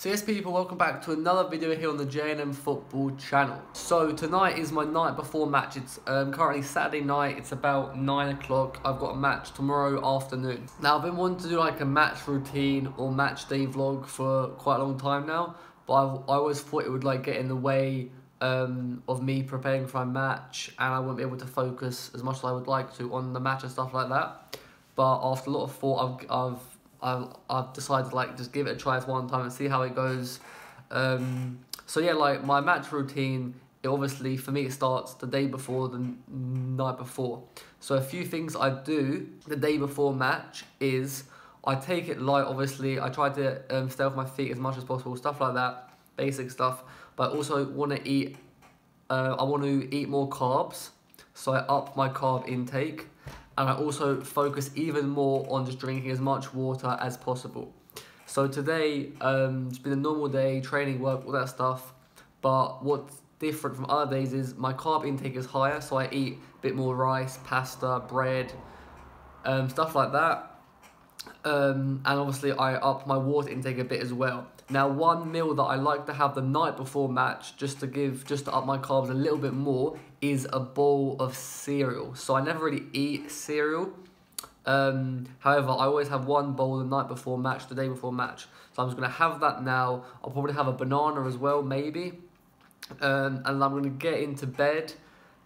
So yes people, welcome back to another video here on the JNM Football channel. So tonight is my night before match. It's currently Saturday night, it's about 9 o'clock. I've got a match tomorrow afternoon. Now I've been wanting to do like a match routine or match day vlog for quite a long time now, but I always thought it would like get in the way of me preparing for a match, and I wouldn't be able to focus as much as I would like to on the match and stuff like that. But after a lot of thought, I've decided like just give it a try for one time and see how it goes. So yeah, like my match routine, it obviously for me it starts the day before, the night before. So a few things I do the day before match is I take it light. Obviously I try to stay off my feet as much as possible, stuff like that, basic stuff. But I also want to eat. I want to eat more carbs, so I up my carb intake. And I also focus even more on just drinking as much water as possible. So today, it's been a normal day, training, work, all that stuff. But what's different from other days is my carb intake is higher, so I eat a bit more rice, pasta, bread, stuff like that. And obviously I up my water intake a bit as well. Now one meal that I like to have the night before match, just to up my carbs a little bit more, is a bowl of cereal. So I never really eat cereal. However, I always have one bowl the night before match, the day before match. So I'm just gonna have that now. I'll probably have a banana as well, maybe. And I'm gonna get into bed,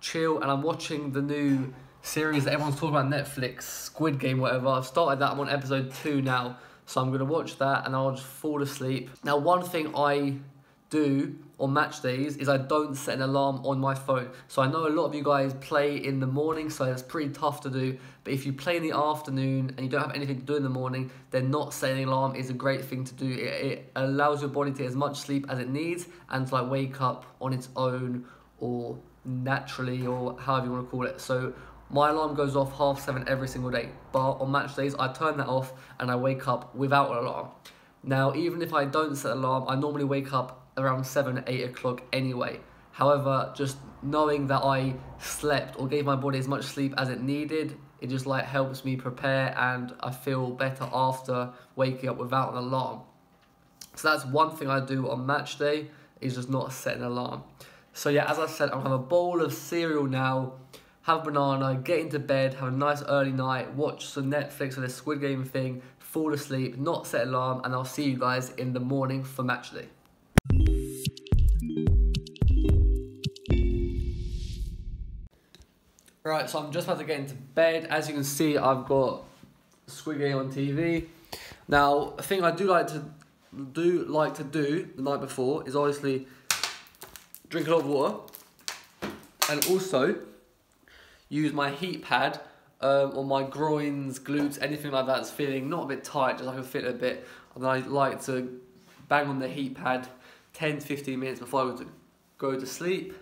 chill, and I'm watching the new series that everyone's talking about, Netflix, Squid Game, whatever. I've started that, I'm on episode 2 now. So I'm gonna watch that and I'll just fall asleep. Now one thing I do on match days is I don't set an alarm on my phone. So I know a lot of you guys play in the morning, so that's pretty tough to do. But if you play in the afternoon and you don't have anything to do in the morning, then not setting an alarm is a great thing to do. It allows your body to get as much sleep as it needs and to like wake up on its own or naturally or however you want to call it. So my alarm goes off 7:30 every single day, but on match days I turn that off and I wake up without an alarm. Now even if I don't set an alarm, I normally wake up around 7 or 8 o'clock anyway. However, just knowing that I slept or gave my body as much sleep as it needed, it just like helps me prepare and I feel better after waking up without an alarm. So that's one thing I do on match day, is just not set an alarm. So yeah, as I said, I'll have a bowl of cereal now, have a banana, get into bed, have a nice early night, watch some Netflix or this Squid Game thing, fall asleep, not set alarm, and I'll see you guys in the morning for match day. Right, so I'm just about to get into bed. As you can see, I've got Squid Game on TV. Now, a thing I do like to do the night before is obviously drink a lot of water, and also use my heat pad on my groins, glutes, anything like that's feeling not a bit tight, just I can feel it a bit. And then I like to bang on the heat pad 10-15 minutes before I go to sleep,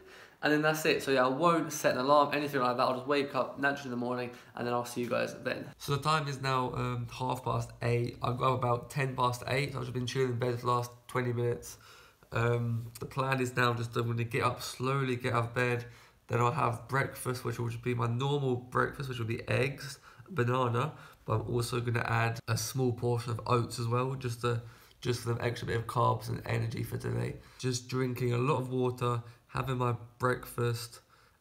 and then that's it. So yeah, I won't set an alarm, anything like that. I'll just wake up naturally in the morning and then I'll see you guys then. So the time is now 8:30. I've got about 8:10. So I've just been chilling in bed for the last 20 minutes. The plan is now just I'm gonna get up slowly, get out of bed. Then I'll have breakfast, which will just be my normal breakfast, which will be eggs, banana, but I'm also going to add a small portion of oats as well, just for an extra bit of carbs and energy for today. Just drinking a lot of water, having my breakfast,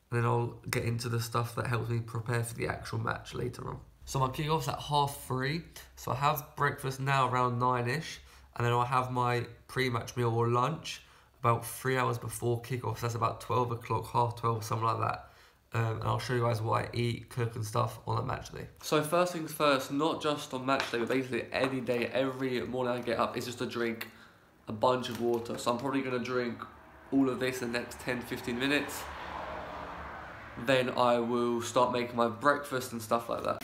and then I'll get into the stuff that helps me prepare for the actual match later on. So my kickoff's at 3:30, so I have breakfast now around 9ish, and then I'll have my pre-match meal or lunch about 3 hours before kickoff, so that's about 12 o'clock, 12:30, something like that. And I'll show you guys what I eat, cook and stuff on that match day. So first things first, not just on match day, but basically any day, every morning I get up, it's just to drink a bunch of water. So I'm probably gonna drink all of this in the next 10-15 minutes. Then I will start making my breakfast and stuff like that.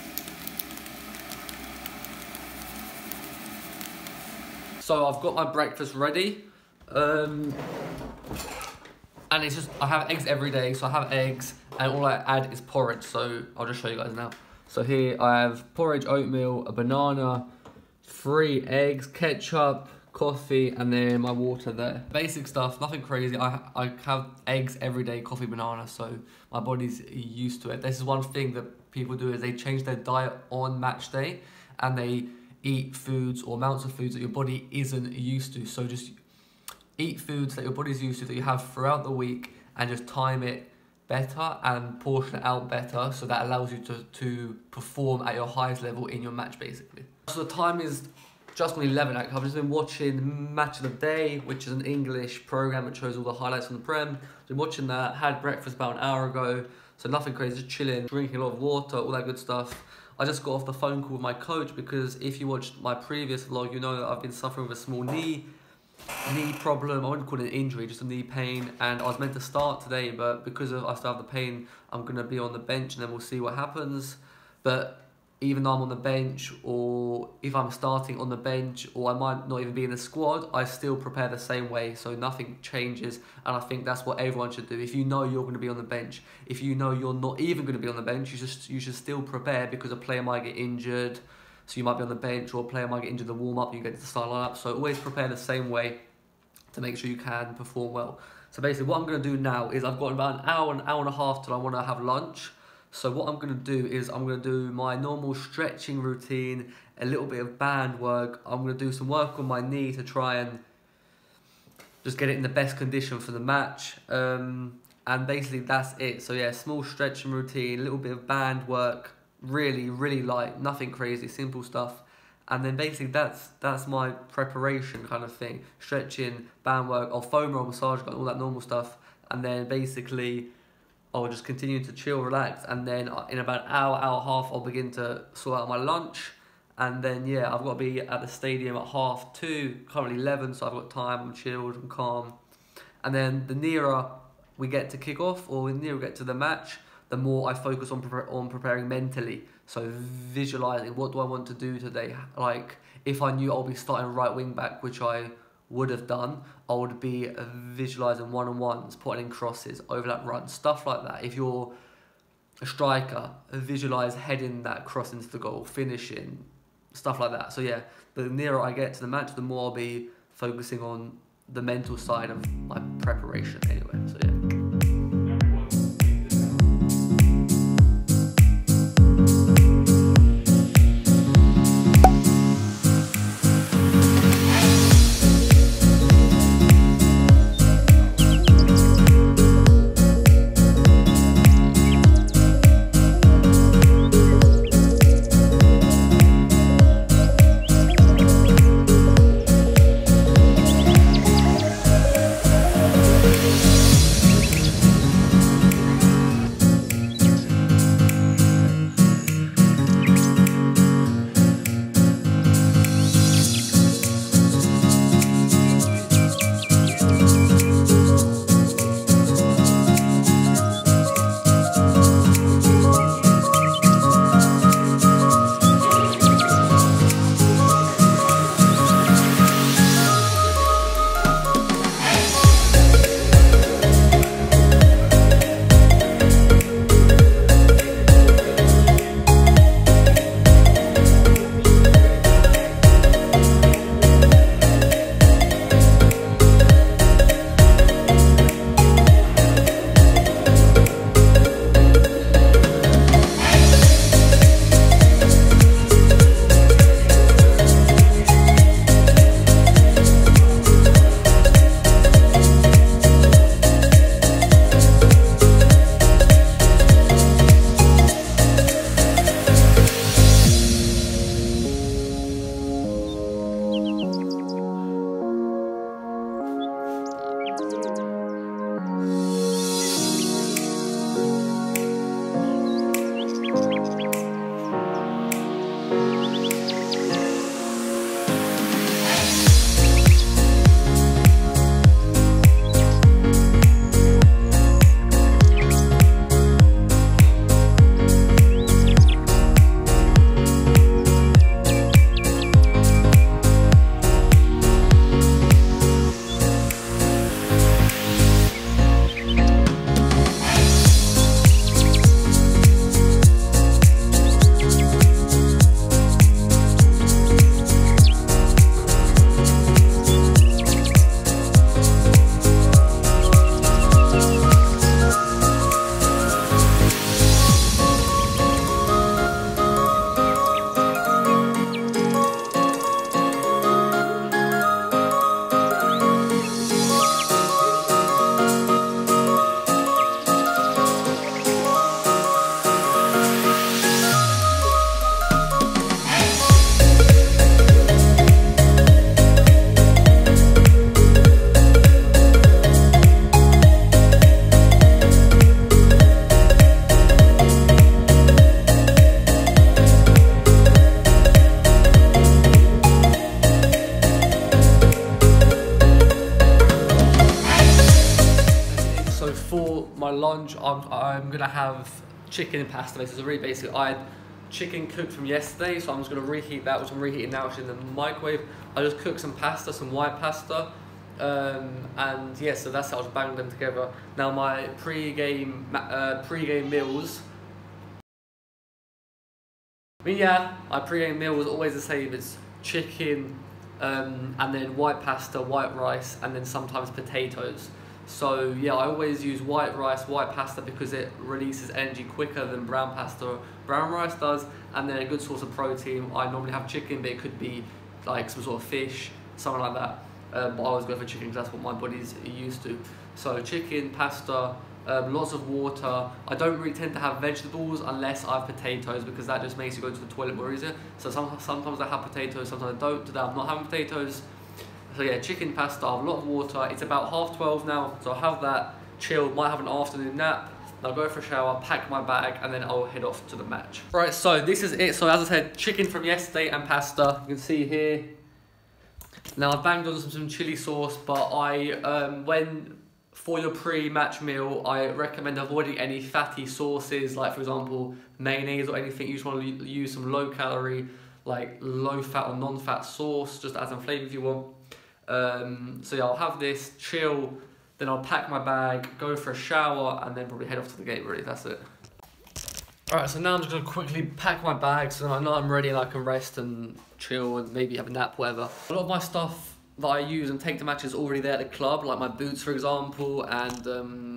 So I've got my breakfast ready. And it's just, I have eggs every day, so I have eggs, and all I add is porridge, so I'll just show you guys now. So here I have porridge, oatmeal, a banana, 3 eggs, ketchup, coffee, and then my water there. Basic stuff, nothing crazy. I have eggs every day, coffee, banana, so my body's used to it. This is one thing that people do, is they change their diet on match day, and they eat foods or amounts of foods that your body isn't used to. So just eat foods that your body's used to that you have throughout the week, and just time it better and portion it out better, so that allows you to perform at your highest level in your match, basically. So the time is just on 11. I've just been watching Match of the Day, which is an English program that shows all the highlights from the Prem. Been watching that, had breakfast about an hour ago, so nothing crazy, just chilling, drinking a lot of water, all that good stuff. I just got off the phone call with my coach, because if you watched my previous vlog, you know that I've been suffering with a small knee problem. I wouldn't call it an injury, just a knee pain, and I was meant to start today, but because I still have the pain, I'm going to be on the bench, and then we'll see what happens. But even though I'm on the bench, or if I'm starting on the bench, or I might not even be in the squad, I still prepare the same way, so nothing changes. And I think that's what everyone should do. If you know you're going to be on the bench, if you know you're not even going to be on the bench, you should still prepare, because a player might get injured, so you might be on the bench, or a player might get injured in the warm-up, you get to the start lineup. So always prepare the same way to make sure you can perform well. So basically what I'm going to do now is I've got about an hour and a half till I want to have lunch. So what I'm going to do is I'm going to do my normal stretching routine, a little bit of band work. I'm going to do some work on my knee to try and just get it in the best condition for the match. And basically that's it. So yeah, small stretching routine, a little bit of band work, really light, nothing crazy, simple stuff. And then basically that's my preparation kind of thing. Stretching, band work, or foam roll, massage, all that normal stuff. And then basically I'll just continue to chill, relax, and then in about an hour and a half, I'll begin to sort out my lunch. And then, yeah, I've got to be at the stadium at 2:30, currently 11, so I've got time, I'm chilled, I'm calm. And then the nearer we get to kick off, or the nearer we get to the match, the more I focus on preparing mentally. So visualising, what do I want to do today? Like, if I knew I'll be starting right wing back, which I would have done, I would be visualising one-on-ones, putting in crosses, overlap runs, stuff like that. If you're a striker, visualise heading that cross into the goal, finishing, stuff like that. So yeah, the nearer I get to the match, the more I'll be focusing on the mental side of my preparation anyway, so yeah. my lunch, I'm gonna have chicken and pasta. This is really basic. I had chicken cooked from yesterday, so I'm just gonna reheat that, which I'm reheating now, which is in the microwave. I just cooked some pasta, some white pasta, and yeah, so that's how I was banging them together. Now my pre-game meals. I mean, yeah, my pre-game meal was always the same. It's chicken, and then white pasta, white rice, and then sometimes potatoes. So yeah, I always use white rice, white pasta, because it releases energy quicker than brown pasta or brown rice does, and then a good source of protein. I normally have chicken, but it could be like some sort of fish, something like that. But I always go for chicken because that's what my body's used to. So chicken, pasta, lots of water. I don't really tend to have vegetables unless I have potatoes, because that just makes you go to the toilet more easier. So sometimes I have potatoes, sometimes I don't. Today I'm not having potatoes. So yeah, chicken, pasta, a lot of water. It's about 12:30 now, so I'll have that, chill, might have an afternoon nap, I'll go for a shower, pack my bag, and then I'll head off to the match. Right, so this is it. So as I said, chicken from yesterday and pasta. You can see here. Now I've banged on some chili sauce, but I, when for your pre-match meal, I recommend avoiding any fatty sauces, like for example, mayonnaise or anything. You just want to use some low calorie, like low fat or non-fat sauce, just add some flavour if you want. So yeah, I'll have this, chill, then I'll pack my bag, go for a shower, and then probably head off to the gate really, that's it. Alright, so now I'm just going to quickly pack my bag so I know I'm ready and I can rest and chill and maybe have a nap, whatever. A lot of my stuff that I use and take to matches is already there at the club, like my boots for example, and I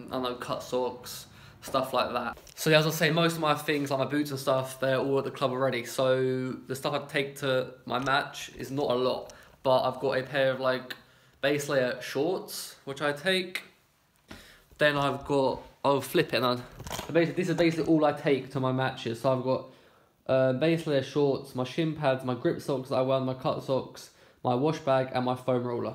don't know, cut socks, stuff like that. So yeah, as I say, most of my things, like my boots and stuff, they're all at the club already, so the stuff I take to my match is not a lot. But I've got a pair of like base layer shorts, which I take. Then I've got, I'll flip it. And basically, this is basically all I take to my matches. So I've got base layer shorts, my shin pads, my grip socks that I wear, my cut socks, my wash bag, and my foam roller.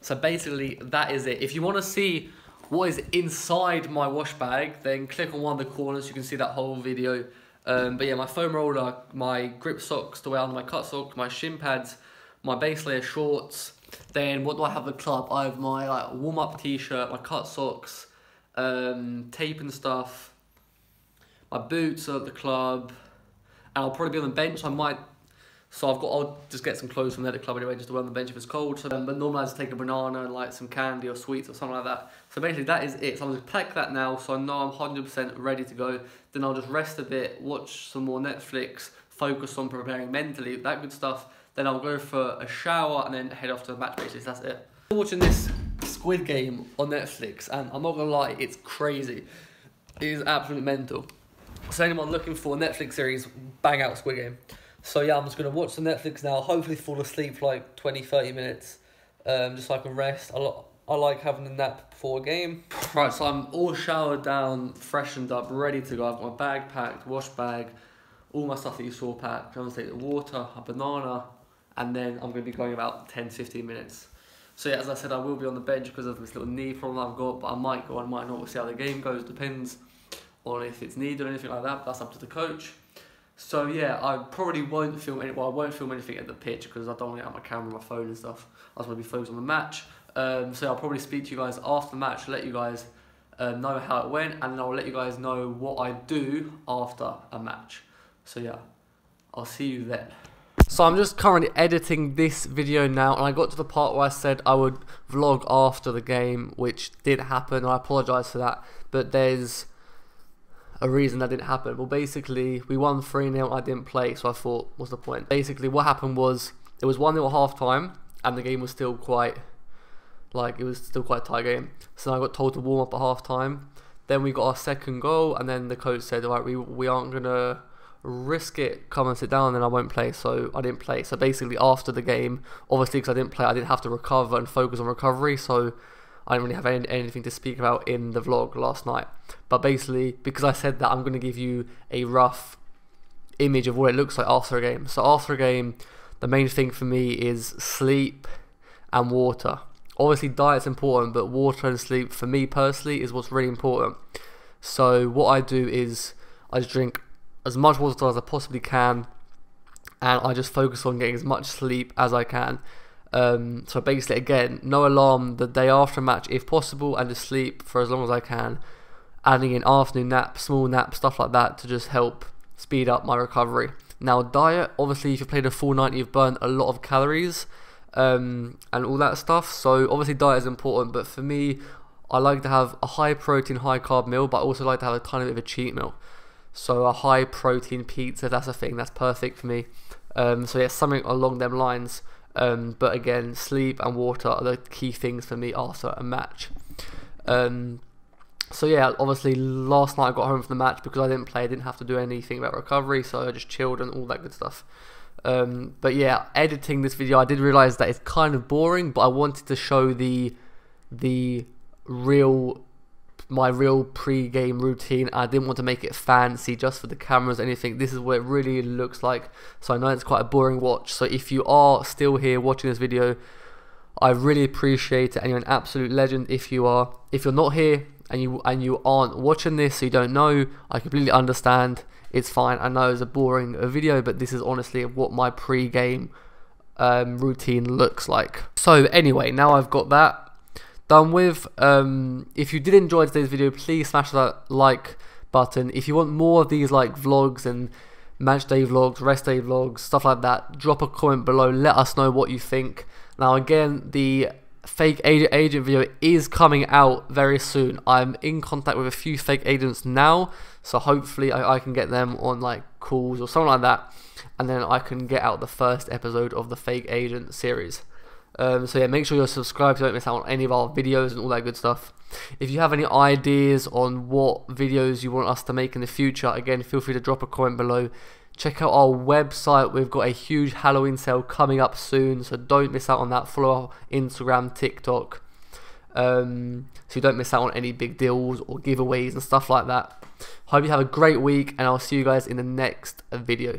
So basically, that is it. If you want to see what is inside my wash bag, then click on one of the corners. You can see that whole video. But yeah, my foam roller, my grip socks to wear, my cut socks, my shin pads, my base layer shorts. Then what do I have at the club? I have my like warm-up t-shirt, my cut socks, tape and stuff, my boots are at the club, and I'll probably be on the bench. I might, so I've got, I'll just get some clothes from there at the club anyway, just to wear on the bench if it's cold. So but normally I just take a banana and like some candy or sweets or something like that. So basically that is it. So I'm gonna pack that now, so I know I'm 100% ready to go. Then I'll just rest a bit, watch some more Netflix, focus on preparing mentally, that good stuff. Then I'll go for a shower and then head off to the match basis, that's it. I'm watching this Squid Game on Netflix, and I'm not gonna lie, it's crazy. It is absolutely mental. So anyone looking for a Netflix series, bang out Squid Game. So yeah, I'm just gonna watch the Netflix now, hopefully fall asleep for like 20, 30 minutes, just so I can rest. I like having a nap before a game. Right, so I'm all showered down, freshened up, ready to go. I've got my bag packed, wash bag, all my stuff that you saw packed. I'm gonna take the water, a banana, and then I'm going to be going about 10-15 minutes. So yeah, as I said, I will be on the bench because of this little knee problem I've got, but I might go, I might not, we'll see how the game goes, depends on if it's needed or anything like that, but that's up to the coach. So yeah, I probably won't film any, well, I won't film anything at the pitch because I don't want to get out my camera, my phone and stuff. I just want to be focused on the match. So I'll probably speak to you guys after the match, let you guys know how it went, and then I'll let you guys know what I do after a match. So yeah, I'll see you then. So I'm just currently editing this video now, and I got to the part where I said I would vlog after the game, which did happen. I apologise for that, but there's a reason that didn't happen. Well, basically, we won 3-0, I didn't play, so I thought, what's the point? Basically, what happened was, it was 1-0 at half-time, and the game was still quite, like, it was still quite a tight game. So I got told to warm up at half-time. Then we got our second goal, and then the coach said, alright, we aren't going to risk it, come and sit down, and then I won't play. So I didn't play. So basically after the game, obviously because I didn't play, I didn't have to recover and focus on recovery, so I didn't really have anything to speak about in the vlog last night. But basically, because I said that, I'm going to give you a rough image of what it looks like after a game. So after a game, the main thing for me is sleep and water. Obviously diet's important, but water and sleep for me personally is what's really important. So what I do is I just drink as much water as I possibly can, and I just focus on getting as much sleep as I can. So basically, again, no alarm the day after a match if possible, and just sleep for as long as I can. adding in afternoon nap, small nap, stuff like that to just help speed up my recovery. Now diet, obviously if you played a full night you've burned a lot of calories and all that stuff, so obviously diet is important, but for me I like to have a high protein, high carb meal, but I also like to have a tiny bit of a cheat meal. So a high protein pizza, if that's a thing, that's perfect for me. So yeah, something along them lines. But again, sleep and water are the key things for me after a match. So yeah, obviously last night I got home from the match because I didn't play, I didn't have to do anything about recovery, so I just chilled and all that good stuff. But yeah, editing this video, I did realise that it's kind of boring, but I wanted to show my real pre-game routine. I didn't want to make it fancy just for the cameras or anything. This is what it really looks like, so I know it's quite a boring watch. So if you are still here watching this video, I really appreciate it, and you're an absolute legend if you are. If you're not here and you aren't watching this, so you don't know, I completely understand. It's fine. I know it's a boring video, but this is honestly what my pre-game routine looks like. So anyway, now I've got that done with. If you did enjoy today's video, please smash that like button. If you want more of these like vlogs and match day vlogs, rest day vlogs, stuff like that, drop a comment below, let us know what you think. Now again, the fake agent video is coming out very soon. I'm in contact with a few fake agents now, so hopefully I can get them on like calls or something like that, and then I can get out the first episode of the fake agent series. So yeah, make sure you're subscribed so you don't miss out on any of our videos and all that good stuff. If you have any ideas on what videos you want us to make in the future, again, feel free to drop a comment below. Check out our website. We've got a huge Halloween sale coming up soon, so don't miss out on that. Follow our Instagram, TikTok, so you don't miss out on any big deals or giveaways and stuff like that. Hope you have a great week, and I'll see you guys in the next video.